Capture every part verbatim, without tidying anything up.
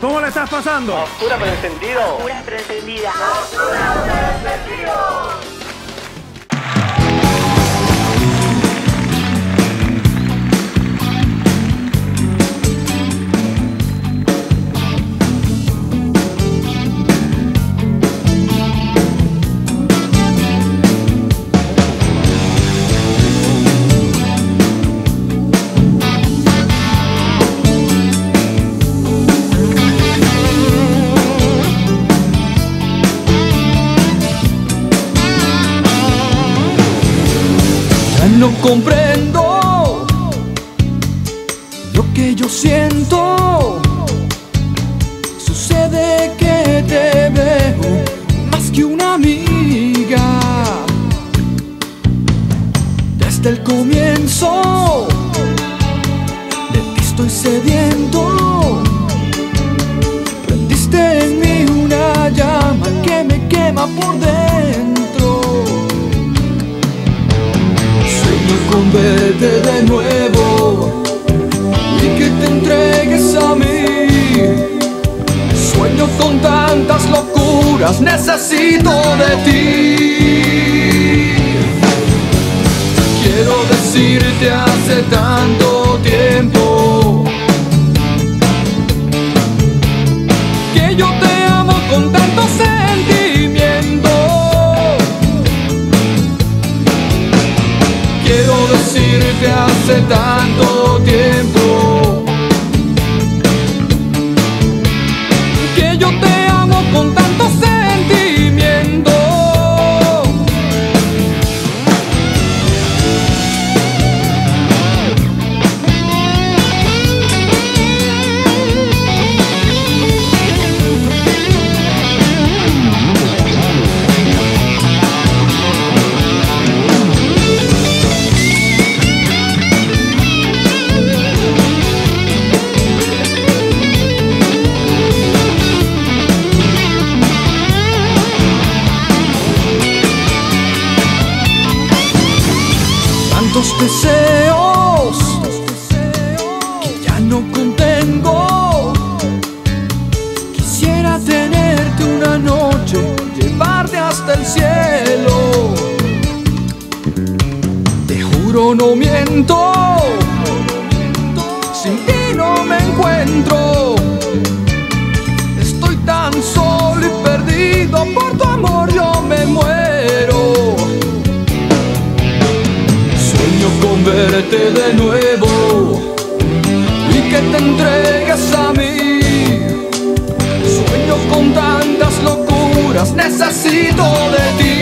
¿Cómo le estás pasando? A oscura pero encendido. A oscura pero encendida. A oscura pero encendido. No comprendo lo que yo siento. Sucede que te veo más que una amiga. Desde el comienzo de ti estoy sediento. Prendiste en mí una llama que me quema por dentro. Vete de nuevo y que te entregues a mí. Sueño con tantas locuras, necesito de ti. Quiero decirte hace tanto tiempo que yo te amo con tanto sentimiento. Quiero decirte hace tanto tiempo que yo te amo con tanto sentimiento. Tantos deseos que ya no contengo. Quisiera tenerte una noche, llevarte hasta el cielo. Te juro no miento, sin ti no me encuentro. Estoy tan solo y perdido, por tu amor yo me muero. Con verte de nuevo y que te entregues a mí. Sueño con tantas locuras, necesito de ti.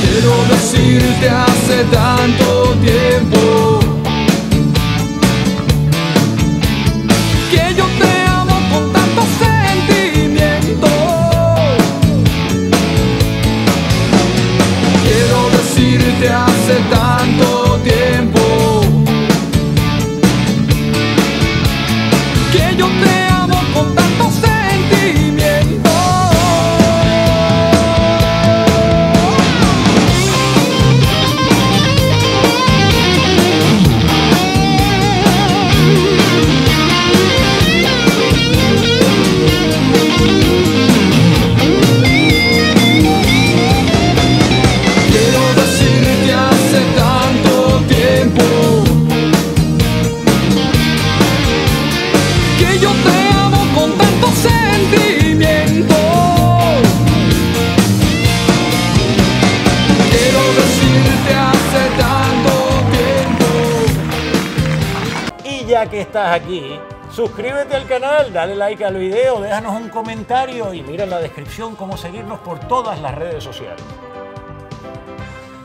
Quiero decirte hace tanto tiempo que yo te amo con tanto sentimiento. Te hace tanto tiempo que yo te amo con tanto sentimiento. Que estás aquí, suscríbete al canal, dale like al video, déjanos un comentario y mira en la descripción cómo seguirnos por todas las redes sociales.